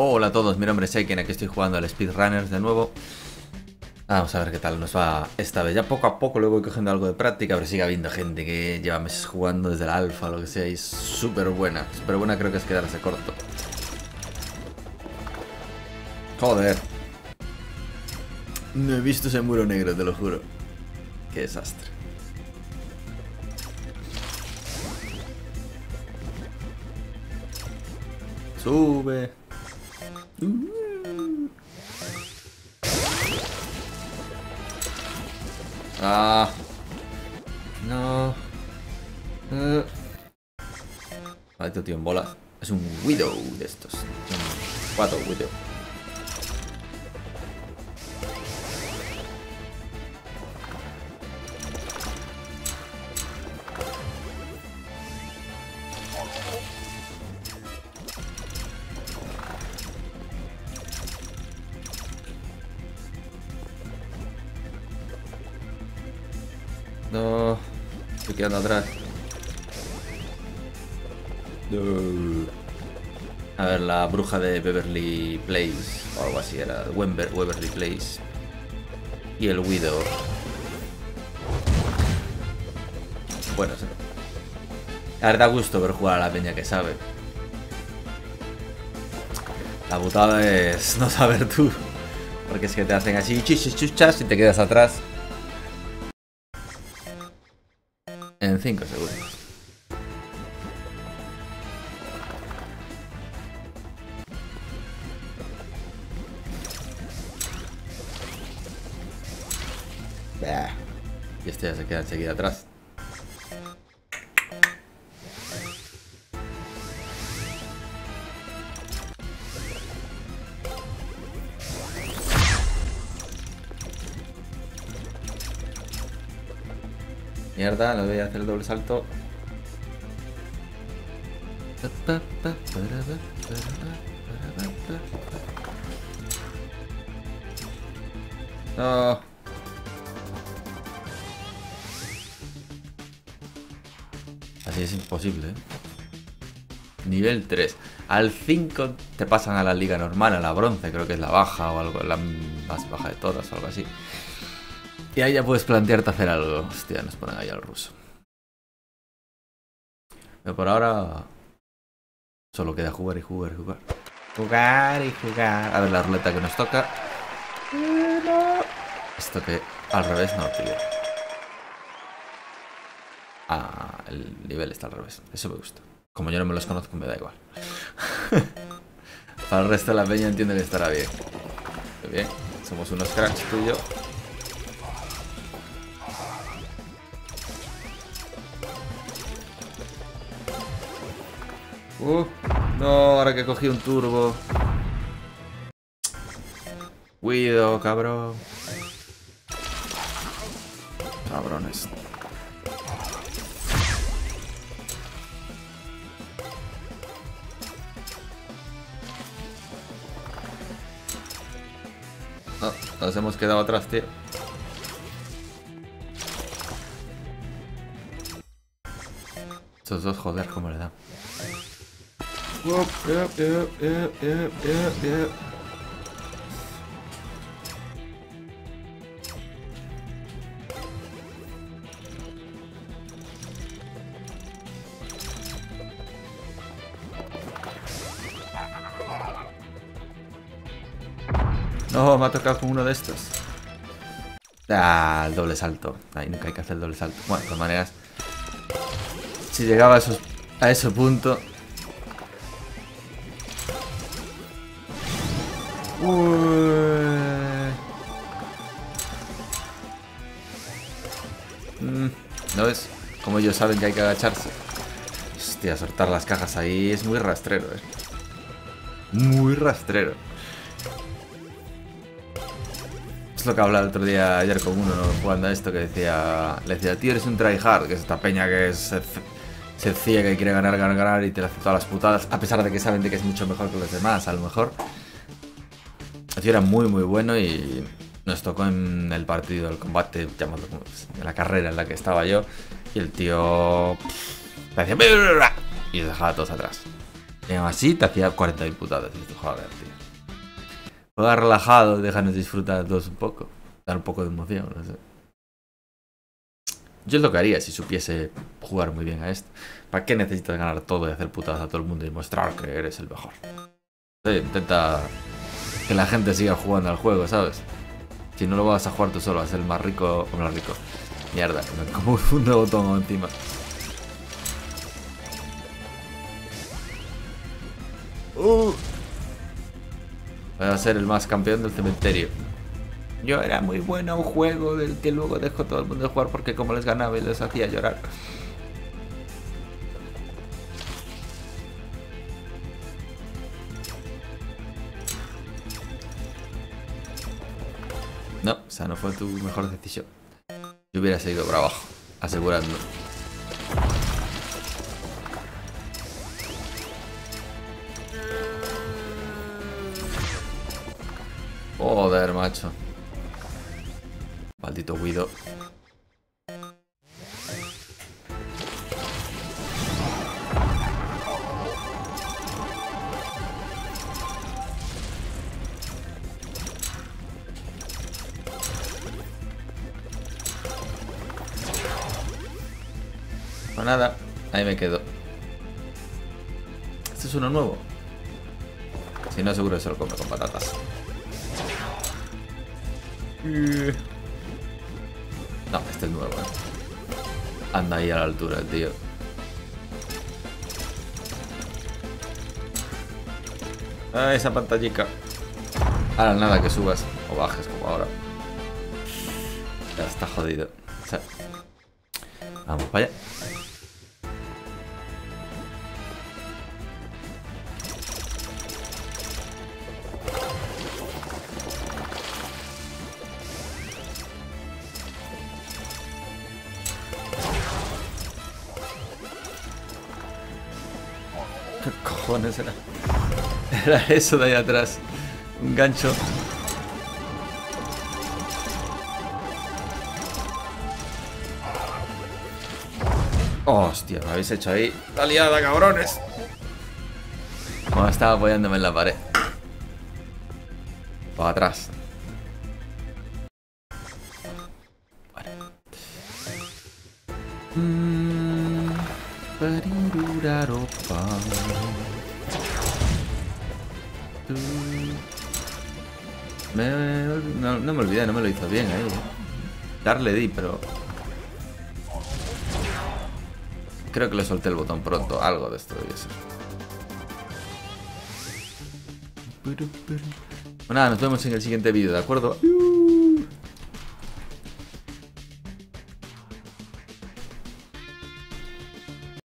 Hola a todos, mi nombre es Eiken, aquí estoy jugando al speedrunners de nuevo. Vamos a ver qué tal nos va esta vez. Ya poco a poco le voy cogiendo algo de práctica, pero sigue habiendo gente que lleva meses jugando desde la alfa o lo que sea y es súper buena. Súper buena, creo que es quedarse corto. Joder. No he visto ese muro negro, te lo juro. Qué desastre. Sube. Ah. No. Vale, tío en bolas. Es un Widow de estos. Cuatro Widow. No, estoy quedando atrás. A ver, la bruja de Beverly Place o algo así era, Wemberly Place. Y el Widow. Bueno, sí. Ahora da gusto ver jugar a la peña que sabe. La putada es no saber tú, porque es que te hacen así chuchas y te quedas atrás. En 5 segundos. Bah. Y este ya se queda enseguida atrás. Mierda, le voy a hacer el doble salto. No. Así es imposible, ¿eh? Nivel 3. Al 5 te pasan a la liga normal, a la bronce, creo que es la baja o algo, la más baja de todas o algo así. Y ahí ya puedes plantearte hacer algo. Hostia, nos ponen ahí al ruso. Pero por ahora solo queda jugar y jugar y jugar. Jugar y jugar. A ver la ruleta que nos toca. Esto que al revés no, tío. Ah, el nivel está al revés. Eso me gusta. Como yo no me los conozco, me da igual. Para el resto de la peña entiendo que estará bien. Muy bien. Somos unos cracks tú y yo. No, ahora que cogí un turbo. Cuidado, cabrón. Cabrones. No, nos hemos quedado atrás, tío. Estos dos, joder, cómo le dan. No, me ha tocado con uno de estos. Ah, el doble salto. Ahí nunca hay que hacer el doble salto. Bueno, de todas maneras, si llegaba a ese punto. ¿No ves? Como ellos saben que hay que agacharse. Hostia, soltar las cajas ahí es muy rastrero, eh. Muy rastrero. Es lo que hablaba el otro día, ayer con uno, ¿no? Jugando a esto, que decía... Le decía, tío, eres un tryhard, que es esta peña que es sencilla, que quiere ganar y te la hace todas las putadas, a pesar de que saben de que es mucho mejor que los demás, a lo mejor. Así era muy bueno y nos tocó en el partido, el combate, llamadlo como en la carrera en la que estaba yo. Y el tío... Y se dejaba todos atrás. Y así te hacía 40 diputados. Joder, tío. Juega relajado, déjanos disfrutar todos un poco. Dar un poco de emoción, no sé. Yo es lo que haría si supiese jugar muy bien a esto. ¿Para qué necesitas ganar todo y hacer putadas a todo el mundo y mostrar que eres el mejor? Sí, intenta que la gente siga jugando al juego, ¿sabes? Si no lo vas a jugar tú solo, vas a ser el más rico o más rico. Mierda, me como un botón encima. Voy a ser el más campeón del cementerio. Yo era muy bueno a un juego del que luego dejó todo el mundo de jugar porque como les ganaba y les hacía llorar. No, o sea, no fue tu mejor decisión. Yo hubiera seguido para abajo, asegurando. Joder, macho. Maldito Widow. No, nada, ahí me quedo. Este es uno nuevo. Si no, seguro que se lo come con patatas. No, este es nuevo, ¿eh? Anda ahí a la altura, tío. Ah, esa pantallica. Ahora nada que subas o bajes como ahora. Ya está jodido. O sea, vamos para allá. Cojones era eso de ahí atrás, un gancho. Hostia, me habéis hecho ahí la liada, cabrones. Como estaba apoyándome en la pared. Para atrás. Vale. No me olvidé, no me lo hizo bien ahí. Darle di, pero creo que le solté el botón pronto. Algo de esto debía ser. Bueno, nada, nos vemos en el siguiente vídeo, ¿de acuerdo?